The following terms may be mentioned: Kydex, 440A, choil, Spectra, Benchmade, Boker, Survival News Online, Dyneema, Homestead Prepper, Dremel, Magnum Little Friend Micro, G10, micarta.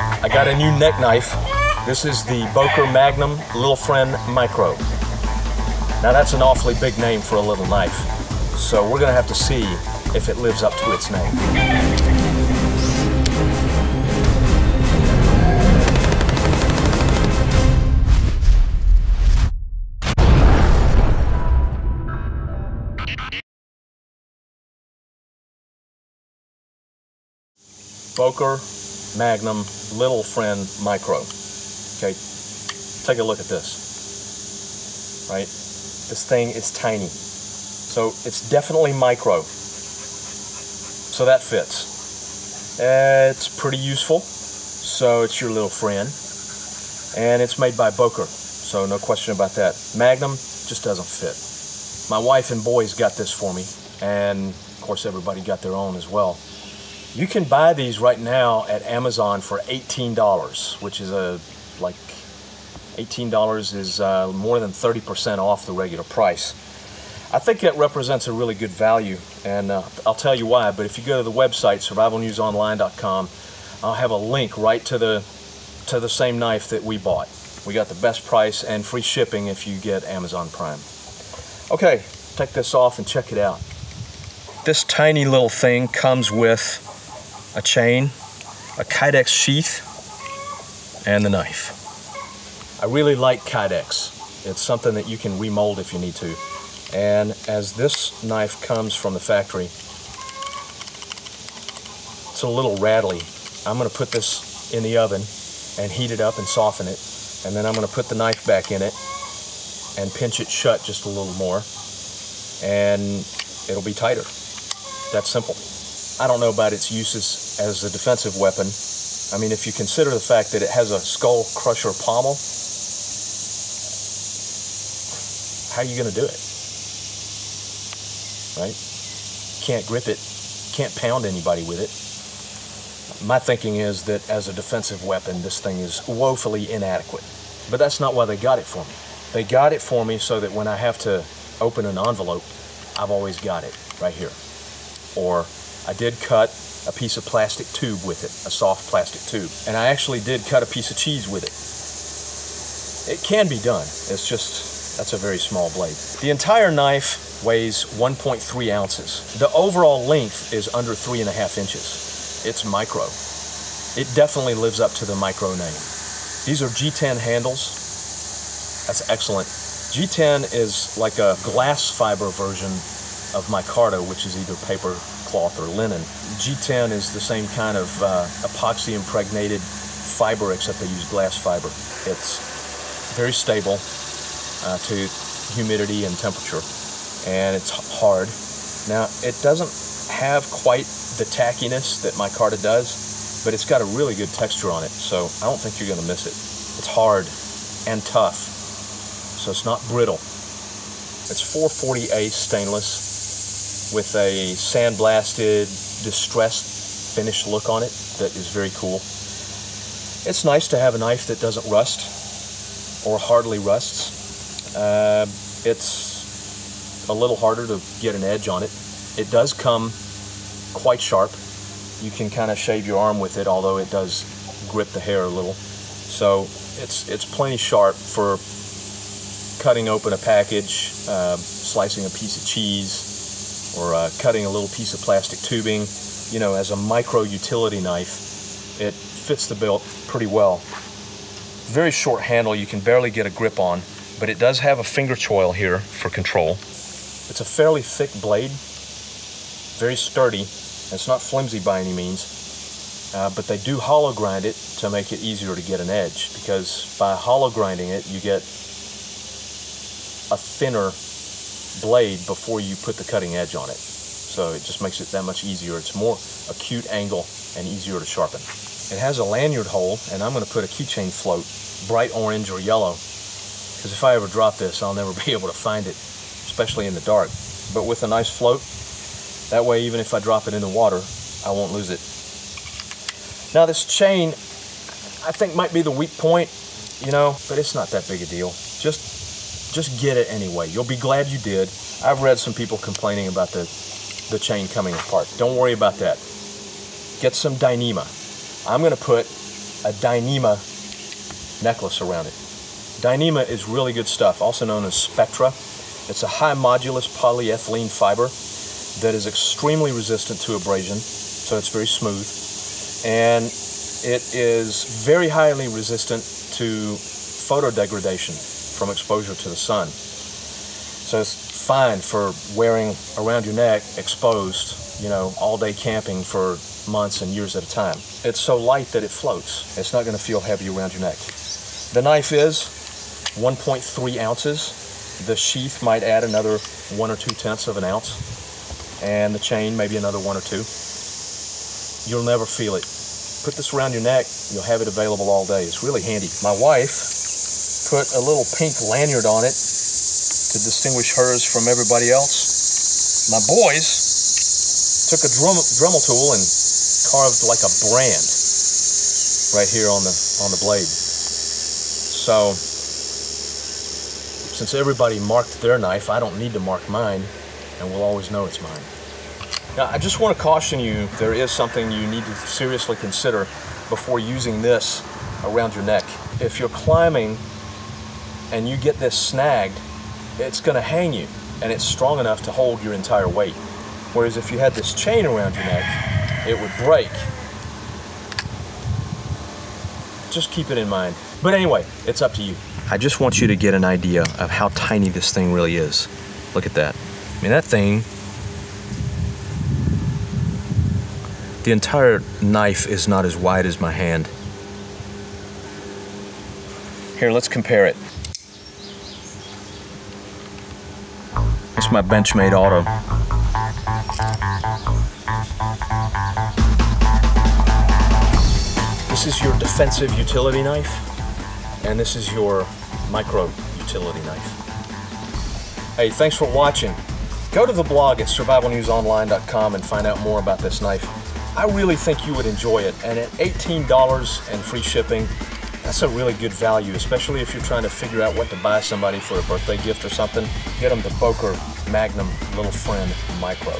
I got a new neck knife. This is the Boker Magnum Little Friend Micro. Now that's an awfully big name for a little knife, so we're going to have to see if it lives up to its name. Boker Magnum Little Friend Micro. Okay, take a look at this, right? This thing is tiny, so it's definitely micro. So that fits. It's pretty useful, so it's your little friend. And it's made by Boker, so no question about that. Magnum just doesn't fit. My wife and boys got this for me, and of course everybody got their own as well. You can buy these right now at Amazon for $18, which is like $18 is more than 30% off the regular price. I think that represents a really good value, and I'll tell you why. But if you go to the website survivalnewsonline.com, I'll have a link right to the same knife that we bought. We got the best price and free shipping if you get Amazon Prime. Okay, take this off and check it out. This tiny little thing comes with a chain, a Kydex sheath, and the knife. I really like Kydex. It's something that you can remold if you need to. And as this knife comes from the factory, it's a little rattly. I'm gonna put this in the oven and heat it up and soften it. And then I'm gonna put the knife back in it and pinch it shut just a little more. And it'll be tighter. That's simple. I don't know about its uses as a defensive weapon. I mean, if you consider the fact that it has a skull crusher pommel, how are you gonna do it? Right? Can't grip it, can't pound anybody with it. My thinking is that as a defensive weapon, this thing is woefully inadequate. But that's not why they got it for me. They got it for me so that when I have to open an envelope, I've always got it right here. Or I did cut a piece of plastic tube with it, a soft plastic tube. And I actually did cut a piece of cheese with it. It can be done. It's just, that's a very small blade. The entire knife weighs 1.3 ounces. The overall length is under 3.5 inches. It's micro. It definitely lives up to the micro name. These are G10 handles. That's excellent. G10 is like a glass fiber version of micarta, which is either paper, cloth, or linen. G10 is the same kind of epoxy impregnated fiber, except they use glass fiber. It's very stable to humidity and temperature, and it's hard. Now, it doesn't have quite the tackiness that micarta does, but it's got a really good texture on it, so I don't think you're gonna miss it. It's hard and tough, so it's not brittle. It's 440A stainless, with a sandblasted, distressed finish look on it that is very cool. It's nice to have a knife that doesn't rust or hardly rusts. It's a little harder to get an edge on it. It does come quite sharp. You can kind of shave your arm with it, although it does grip the hair a little. So it's plenty sharp for cutting open a package, slicing a piece of cheese, or cutting a little piece of plastic tubing. You know, as a micro utility knife, it fits the bill pretty well. Very short handle, you can barely get a grip on, but it does have a finger choil here for control. It's a fairly thick blade, very sturdy. It's not flimsy by any means, but they do hollow grind it to make it easier to get an edge, because by hollow grinding it, you get a thinner blade before you put the cutting edge on it. So it just makes it that much easier. It's more acute angle and easier to sharpen. It has a lanyard hole, and I'm going to put a keychain float, bright orange or yellow, because if I ever drop this, I'll never be able to find it, especially in the dark. But with a nice float, that way even if I drop it in the water, I won't lose it. Now this chain, I think, might be the weak point, you know, but it's not that big a deal. Just get it anyway. You'll be glad you did. I've read some people complaining about the chain coming apart. Don't worry about that. Get some Dyneema. I'm gonna put a Dyneema necklace around it. Dyneema is really good stuff, also known as Spectra. It's a high modulus polyethylene fiber that is extremely resistant to abrasion, so it's very smooth, and it is very highly resistant to photodegradation from exposure to the sun. So it's fine for wearing around your neck, exposed, you know, all day camping for months and years at a time. It's so light that it floats. It's not going to feel heavy around your neck. The knife is 1.3 ounces. The sheath might add another 1 or 2 tenths of an ounce. And the chain, maybe another 1 or 2. You'll never feel it. Put this around your neck, you'll have it available all day. It's really handy. My wife put a little pink lanyard on it to distinguish hers from everybody else. My boys took a Dremel tool and carved like a brand right here on the blade. So, since everybody marked their knife, I don't need to mark mine, and we'll always know it's mine. Now, I just want to caution you, there is something you need to seriously consider before using this around your neck. If you're climbing and you get this snagged, it's going to hang you, and it's strong enough to hold your entire weight. Whereas if you had this chain around your neck, it would break. Just keep it in mind. But anyway, it's up to you. I just want you to get an idea of how tiny this thing really is. Look at that. I mean, that thing, the entire knife is not as wide as my hand. Here, let's compare it. It's my Benchmade Auto. This is your defensive utility knife, and this is your micro utility knife. Hey, thanks for watching. Go to the blog at survivalnewsonline.com and find out more about this knife. I really think you would enjoy it, and at $18 and free shipping, that's a really good value, especially if you're trying to figure out what to buy somebody for a birthday gift or something. Get them the Boker Magnum Little Friend Micro.